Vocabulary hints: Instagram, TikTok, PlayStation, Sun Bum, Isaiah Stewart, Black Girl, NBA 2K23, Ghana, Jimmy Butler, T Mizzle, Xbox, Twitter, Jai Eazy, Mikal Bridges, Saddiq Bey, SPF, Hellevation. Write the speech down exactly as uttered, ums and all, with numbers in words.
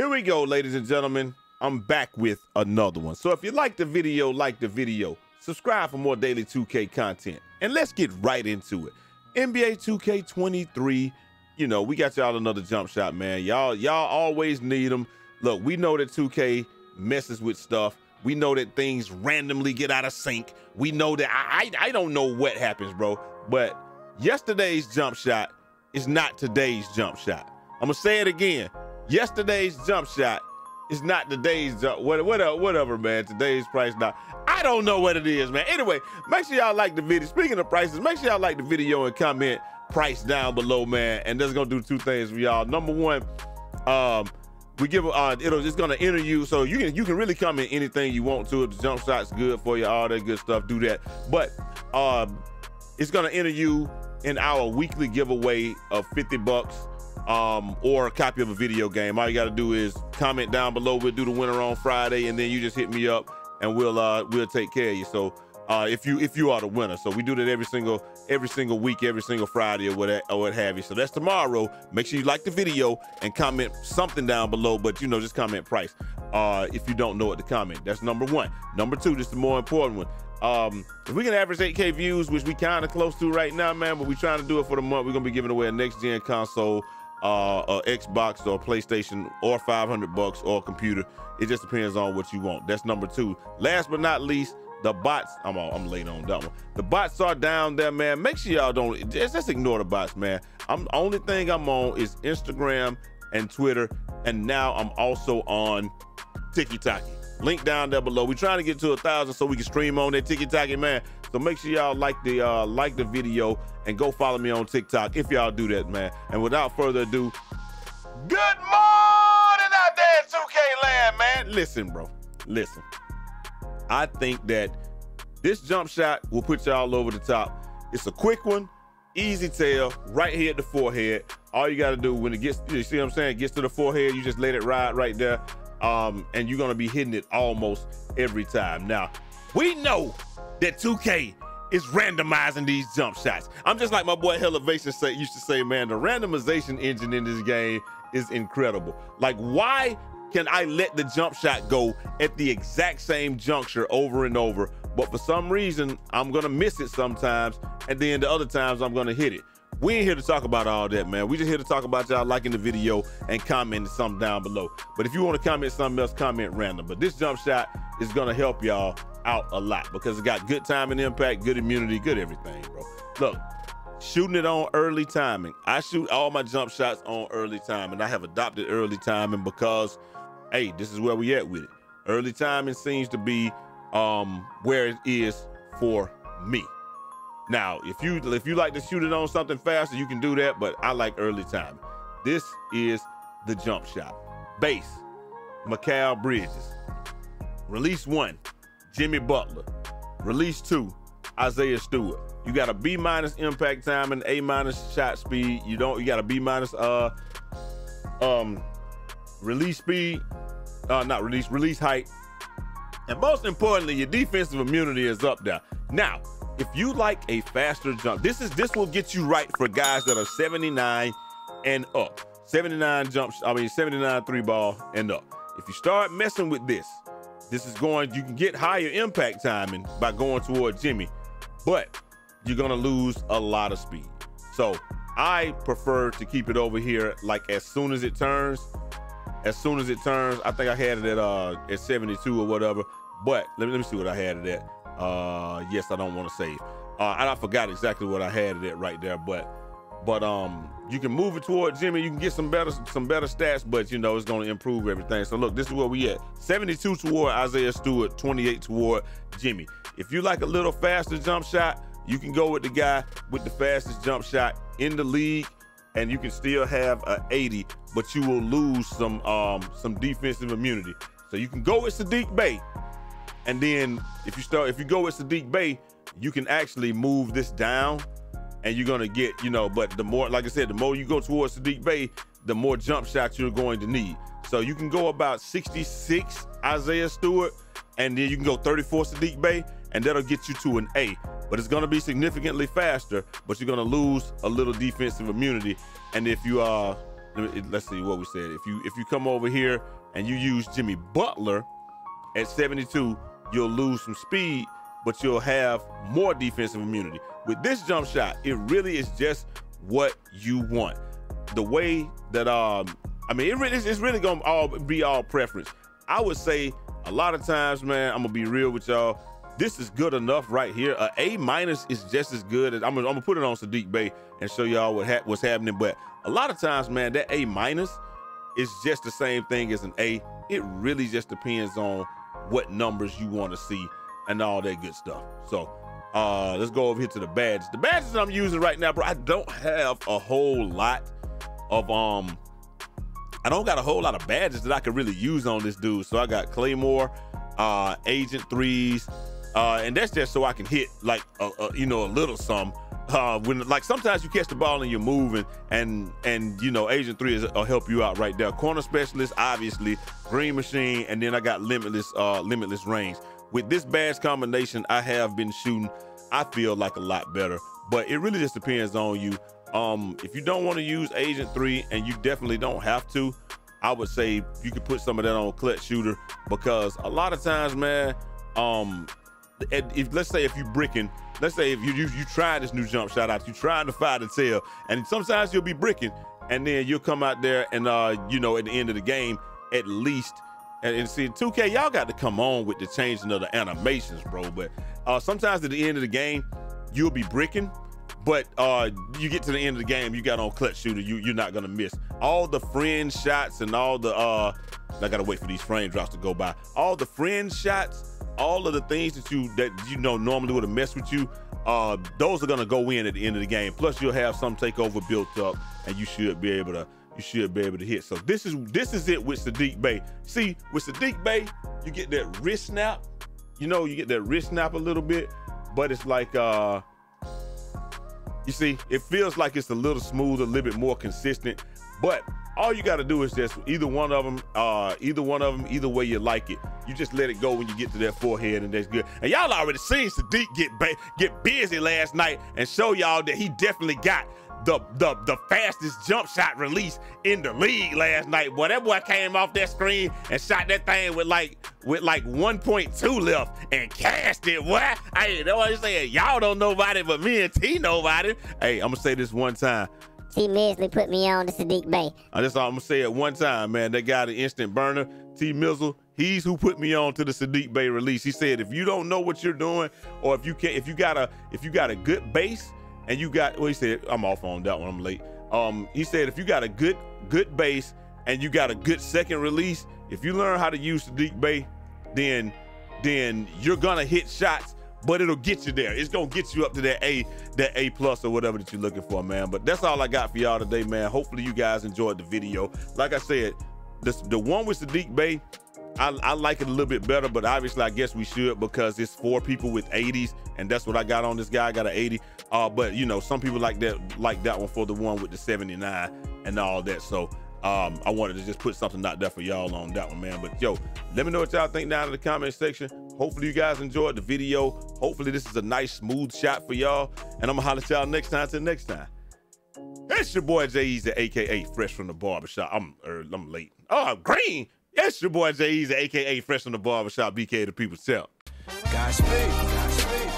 Here we go, ladies and gentlemen. I'm back with another one. So if you like the video, like the video. Subscribe for more daily two K content. And let's get right into it. N B A two K twenty-three, you know, we got y'all another jump shot, man. Y'all y'all always need them. Look, we know that two K messes with stuff. We know that things randomly get out of sync. We know that I, I, I don't know what happens, bro. But yesterday's jump shot is not today's jump shot. I'm going to say it again. Yesterday's jump shot is not today's jump. What, what, whatever, man. Today's price now. I don't know what it is, man. Anyway, make sure y'all like the video. Speaking of prices, make sure y'all like the video and comment price down below, man. And that's going to do two things for y'all. Number one, um... we give uh it'll just gonna enter you, so you can you can really comment anything you want to it. The jump shot's good for you, all that good stuff, do that. But uh it's gonna enter you in our weekly giveaway of fifty bucks um or a copy of a video game. All you gotta do is comment down below. We'll do the winner on Friday, and then you just hit me up and we'll uh we'll take care of you. So uh if you if you are the winner. So we do that every single every single week, every single Friday or what or what have you. So that's tomorrow. Make sure you like the video and comment something down below, but you know, just comment price uh if you don't know what to comment. That's number one. Number two, this is the more important one. Um if we can average eight K views, which we kind of close to right now, man, but we're trying to do it for the month. We're gonna be giving away a next gen console, uh a Xbox or a PlayStation, or five hundred bucks, or a computer. It just depends on what you want. That's number two. Last but not least, the bots, I'm all, I'm late on that one. The bots are down there, man. Make sure y'all don't, just, just ignore the bots, man. I'm only thing I'm on is Instagram and Twitter, and now I'm also on TikTok. Link down there below. We're trying to get to a thousand so we can stream on that TikTok, man. So make sure y'all like the uh, like the video and go follow me on TikTok if y'all do that, man. And without further ado, good morning out there, two K land, man. Listen, bro, listen. I think that this jump shot will put y'all over the top. It's a quick one, easy tail, right here at the forehead. All you gotta do when it gets, you see what I'm saying, it gets to the forehead, you just let it ride right there, um, and you're gonna be hitting it almost every time. Now, we know that two K is randomizing these jump shots. I'm just like my boy Hellevation say, used to say, man, the randomization engine in this game is incredible. Like, why can I let the jump shot go at the exact same juncture over and over? But for some reason, I'm gonna miss it sometimes, and then the other times I'm gonna hit it. We ain't here to talk about all that, man. We just here to talk about y'all liking the video and commenting something down below. But if you wanna comment something else, comment random. But this jump shot is gonna help y'all out a lot because it got good time and impact, good immunity, good everything, bro. Look, shooting it on early timing. I shoot all my jump shots on early timing. I have adopted early timing because, hey, this is where we at with it. Early timing seems to be um, where it is for me. Now, if you if you like to shoot it on something faster, you can do that, but I like early timing. This is the jump shot. Base, Mikal Bridges. Release one, Jimmy Butler. Release two, Isaiah Stewart. You got a B minus impact time and A minus shot speed. You don't. You got a B minus uh um release speed. Uh, not release, release height. And most importantly, your defensive immunity is up there. Now, if you like a faster jump, this is this will get you right for guys that are seventy-nine and up. seventy-nine jumps, I mean seventy-nine three ball and up. If you start messing with this, this is going, you can get higher impact timing by going toward Jimmy, but you're gonna lose a lot of speed. So I prefer to keep it over here, like as soon as it turns, As soon as it turns, I think I had it at uh at seventy-two or whatever. But let me let me see what I had it at. Uh, yes, I don't want to save. Uh, and I forgot exactly what I had it at right there. But but um, you can move it toward Jimmy. You can get some better some better stats. But you know it's going to improve everything. So look, this is where we at. seventy-two toward Isaiah Stewart, twenty-eight toward Jimmy. If you like a little faster jump shot, you can go with the guy with the fastest jump shot in the league, and you can still have a eighty, but you will lose some um, some defensive immunity. So you can go with Saddiq Bey, and then if you start, if you go with Saddiq Bey, you can actually move this down, and you're gonna get, you know. But the more, like I said, the more you go towards Saddiq Bey, the more jump shots you're going to need. So you can go about sixty-six Isaiah Stewart, and then you can go thirty-four Saddiq Bey, and that'll get you to an A. But it's gonna be significantly faster, but you're gonna lose a little defensive immunity. And if you uh, let's see what we said. If you if you come over here and you use Jimmy Butler at seventy-two, you'll lose some speed, but you'll have more defensive immunity. With this jump shot, it really is just what you want. The way that, um, I mean, it really, it's really gonna all be all preference. I would say a lot of times, man, I'm gonna be real with y'all. This is good enough right here. A A minus is just as good as, I'm gonna, I'm gonna put it on Saddiq Bey and show y'all what ha what's happening. But a lot of times, man, that A minus is just the same thing as an A. It really just depends on what numbers you want to see and all that good stuff. So uh, let's go over here to the badges. The badges I'm using right now, bro, I don't have a whole lot of, um, I don't got a whole lot of badges that I could really use on this dude. So I got Claymore, uh, Agent Threes, uh, and that's just so I can hit like, a, a, you know, a little some. Uh, when like sometimes you catch the ball and you're moving, and and you know Agent Three is, will help you out right there. Corner Specialist, obviously, Green Machine, and then I got Limitless, uh, Limitless Range. With this badge combination, I have been shooting, I feel like, a lot better, but it really just depends on you. Um, if you don't want to use Agent Three, and you definitely don't have to, I would say you could put some of that on Clutch Shooter, because a lot of times, man, um, if let's say if you're bricking. Let's say if you, you you try this new jump shot out, you trying to fight and tail, and sometimes you'll be bricking, and then you'll come out there and uh you know at the end of the game at least, and, and see two K, y'all got to come on with the changing of the animations, bro. But uh, sometimes at the end of the game you'll be bricking, but uh you get to the end of the game, you got on Clutch Shooter, you you're not gonna miss all the fringe shots and all the uh I gotta wait for these frame drops to go by. All the fringe shots, all of the things that you that you know normally would have messed with you, uh, those are gonna go in at the end of the game. Plus, you'll have some takeover built up, and you should be able to you should be able to hit. So this is this is it with Saddiq Bey. See, with Saddiq Bey, you get that wrist snap, you know, you get that wrist snap a little bit, but it's like uh, you see, it feels like it's a little smoother, a little bit more consistent. But all you got to do is just either one of them, uh, either one of them, either way you like it. You just let it go when you get to that forehead, and that's good. And y'all already seen Saddiq get ba get busy last night and show y'all that he definitely got the, the the fastest jump shot release in the league last night. Boy, that boy came off that screen and shot that thing with like with like one point two left and cast it. What? Hey, that's what I'm saying. Y'all don't nobody but me and T nobody. Hey, I'm gonna say this one time. T Mizzle put me on to Saddiq Bey. I just I'm gonna say it one time, man. That guy, the instant burner, T Mizzle, he's who put me on to the Saddiq Bey release. He said, if you don't know what you're doing, or if you can't, if you got a, if you got a good base, and you got, well, he said, I'm off on that one. I'm late. Um, he said, if you got a good, good base, and you got a good second release, if you learn how to use Saddiq Bey, then, then you're gonna hit shots. But it'll get you there. It's gonna get you up to that A, that A plus or whatever that you're looking for, man. But that's all I got for y'all today, man. Hopefully you guys enjoyed the video. Like I said, this, the one with Saddiq Bey, I, I like it a little bit better, but obviously I guess we should, because it's four people with eighties, and that's what I got on this guy. I got an eighty. Uh, but you know, some people like that, like that one for the one with the seventy-nine and all that. So Um, I wanted to just put something out there for y'all on that one, man. But yo, let me know what y'all think down in the comment section. Hopefully you guys enjoyed the video. Hopefully this is a nice smooth shot for y'all, and I'm gonna holler at y'all next time. Till next time, it's your boy Jai Eazy, aka Fresh from the Barbershop. I'm er, I'm late. Oh, I'm green. It's your boy Jai Eazy, aka Fresh from the Barbershop. B K the People's Champ. Godspeed. Godspeed.